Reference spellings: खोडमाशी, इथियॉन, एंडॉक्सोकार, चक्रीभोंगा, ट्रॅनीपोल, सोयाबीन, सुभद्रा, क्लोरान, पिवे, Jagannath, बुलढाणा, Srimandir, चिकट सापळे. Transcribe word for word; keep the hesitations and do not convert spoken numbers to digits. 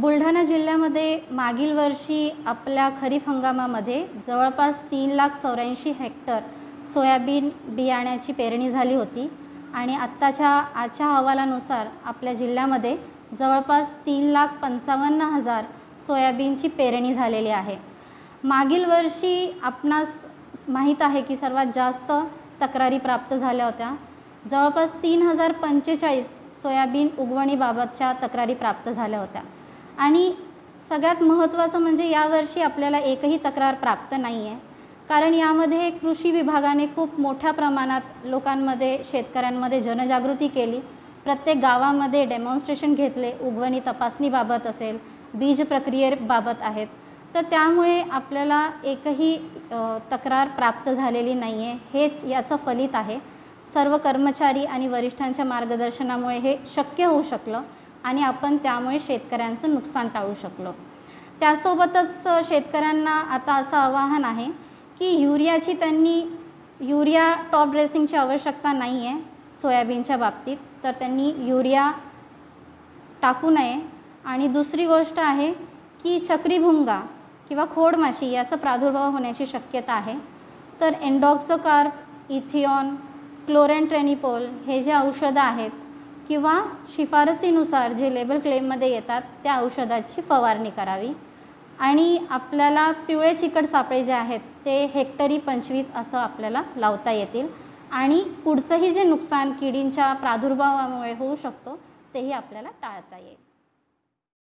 बुलढाणा जिल्ह्यामध्ये मागील वर्षी आपल्या खरीप हंगामामध्ये जवळपास तीन लाख चौऱ्याऐंशी हेक्टर सोयाबीन बियाण्याची पेरणी झाली होती आणि आत्ताच्या आजच्या अहवालानुसार आपल्या जिल्ह्यामध्ये जवळपास तीन लाख पंचावन्न हजार सोयाबीनची पेरणी झालेली आहे। मागील वर्षी आपणास माहित आहे की सर्वात जास्त तक्रारी प्राप्त झाल्या होत्या, जवळपास तीन हजार पंचेचाळीस सोयाबीन उगवणीबाबतच्या तक्रारी प्राप्त झाल्या होत्या आणि सगळ्यात महत्त्वाचं म्हणजे यावर्षी आपल्याला एकही तक्रार प्राप्त नाही आहे, कारण यामध्ये कृषी विभागाने खूप मोठ्या प्रमाणात लोकांमध्ये शेतकऱ्यांमध्ये जनजागृती केली। प्रत्येक गावामध्ये डेमॉन्स्ट्रेशन घेतले, उगवणी तपासणीबाबत असेल, बीज प्रक्रियेबाबत आहेत, तर त्यामुळे आपल्याला एकही तक्रार प्राप्त झालेली नाही आहे, हेच याचं फलित आहे। सर्व कर्मचारी आणि वरिष्ठांच्या मार्गदर्शनामुळे हे शक्य होऊ शकलं आणि आपण त्यामुळे शेतकऱ्यांचं नुकसान टाळू शकलो। त्यासोबतच शेतकऱ्यांना आता असं आवाहन आहे की युरियाची त्यांनी युरिया टॉप ड्रेसिंगची आवश्यकता नाही आहे सोयाबीनच्या बाबतीत, तर त्यांनी युरिया टाकू नये। आणि दुसरी गोष्ट आहे की चक्रीभोंगा किंवा खोडमाशी याचा प्रादुर्भाव होण्याची शक्यता आहे, तर एंडॉक्सोकार, इथियॉन, क्लोरान, ट्रॅनीपोल हे जे औषधं आहेत किंवा शिफारसीनुसार जे लेबल क्लेममध्ये येतात त्या औषधाची फवारणी करावी। आणि आपल्याला पिवे चिकट सापळे जे आहेत ते हेक्टरी पंचवीस असं आपल्याला लावता येतील आणि पुढचंही जे नुकसान किडींच्या प्रादुर्भावामुळे होऊ शकतो तेही आपल्याला टाळता येईल।